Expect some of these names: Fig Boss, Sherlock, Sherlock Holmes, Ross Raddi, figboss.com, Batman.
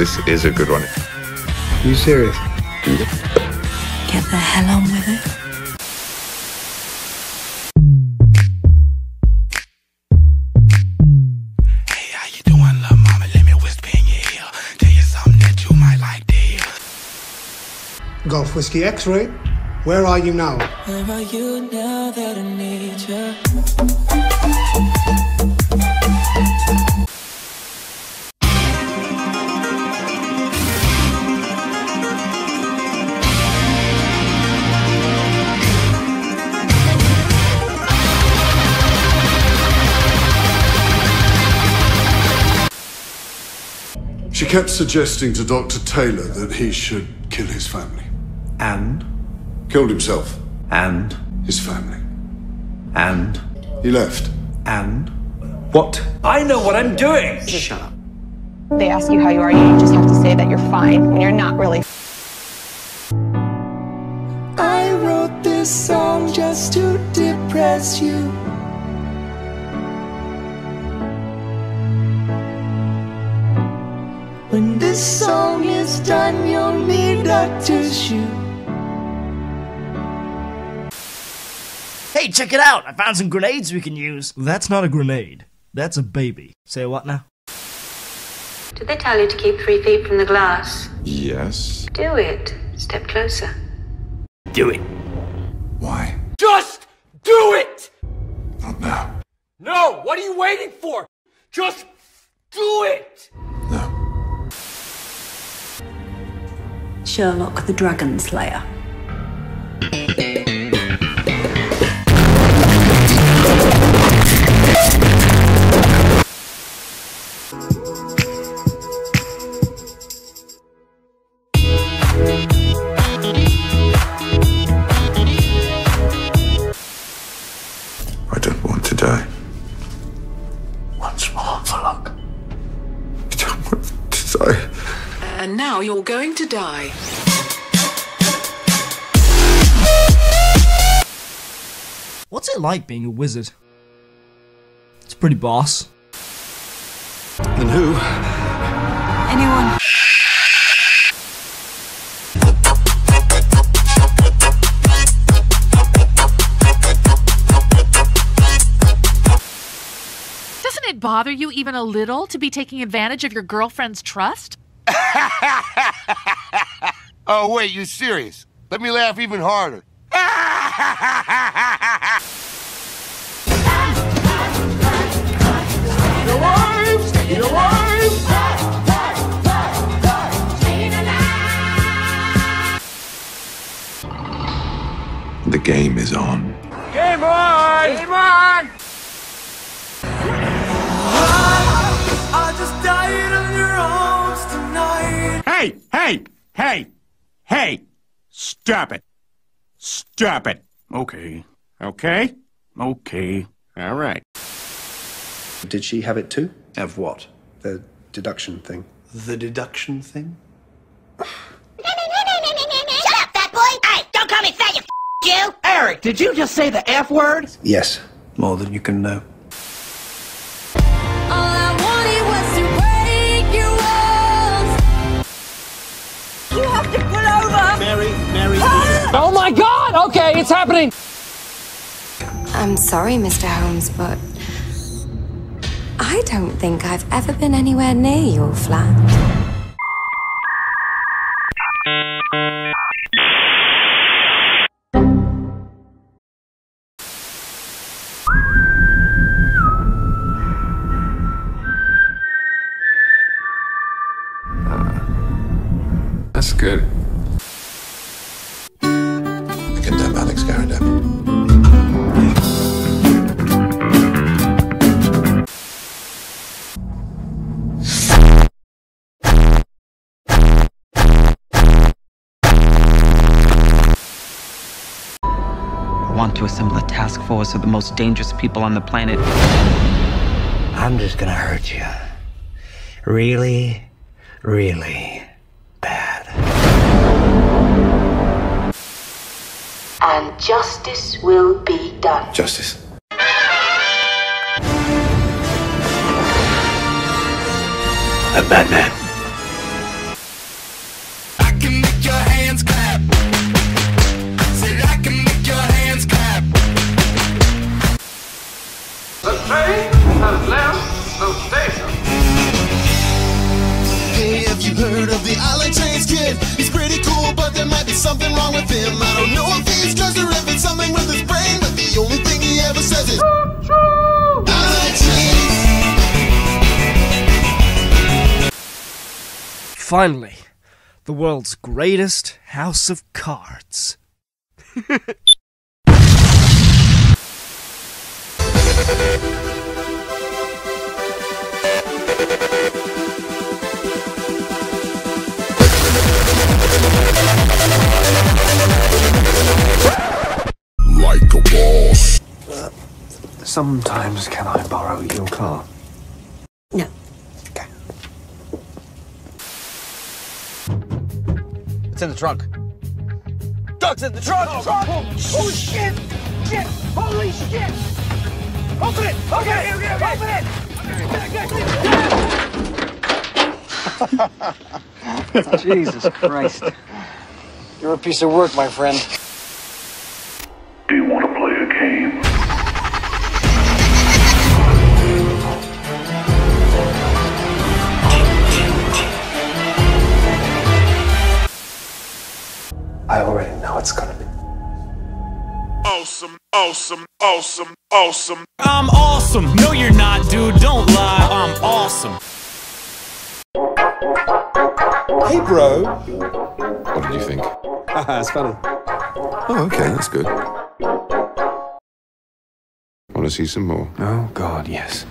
this is a good one. Are you serious? Get the hell on with it. Hey, how you doing, little mama? Let me whisper in your ear. Tell you something that you might like to hear. Golf Whiskey X-Ray, where are you now? Where are you now that I need you? She kept suggesting to Dr. Taylor that he should kill his family. And? Killed himself. And? His family. And? He left. And? What? I know what I'm doing! Shut up. They ask you how you are, you just have to say that you're fine when you're not really. I wrote this song just to depress you. When this song is done, you'll need a tissue. Hey, check it out! I found some grenades we can use. That's not a grenade. That's a baby. Say what now? Did they tell you to keep 3 feet from the glass? Yes. Do it. Step closer. Do it. Why? Just do it! Not now. No! What are you waiting for? Just do it! No. Sherlock the Dragon Slayer. I don't want to die. Once more for luck. I don't want to die. And now you're going to die. What's it like being a wizard? It's pretty boss. And who? Anyone. Doesn't it bother you even a little to be taking advantage of your girlfriend's trust? Oh, wait, you serious? Let me laugh even harder. The game is on. Game on! Game on! I just died on your own. Hey! Hey! Hey! Hey! Stop it! Stop it! Okay. Okay? Okay. All right. Did she have it too? Have what? The deduction thing. The deduction thing? Shut up, fat boy! Hey! Don't call me fat, you Jew! Eric, did you just say the F word? Yes. More than you can know. Oh my God! Okay, it's happening! I'm sorry, Mr. Holmes, but I don't think I've ever been anywhere near your flat. That's good. To assemble a task force of the most dangerous people on the planet. I'm just gonna hurt you. Really, really bad. And justice will be done. Justice. I'm Batman. train has left the station. Hey, have you heard of the Island Trains Kid? He's pretty cool, but there might be something wrong with him. I don't know if he's drugs or if it's something with his brain, but the only thing he ever says is choo-choo! Island Trains! Finally, the world's greatest house of cards. Like a boss. Sometimes can I borrow your car? No. Okay. It's in the trunk. Ducks in the trunk! Oh, trunk. Oh shit! Shit! Holy shit! Open it! Okay! Open it! Okay. Jesus Christ. You're a piece of work, my friend. Do you want to play a game? I already know it's gonna be awesome, awesome, awesome, awesome. I'm awesome. No, you're not, dude. Don't lie. I'm awesome. Hey, bro. What did you think? Haha, it's funny. Oh, okay, that's good. Want to see some more? Oh, God, yes.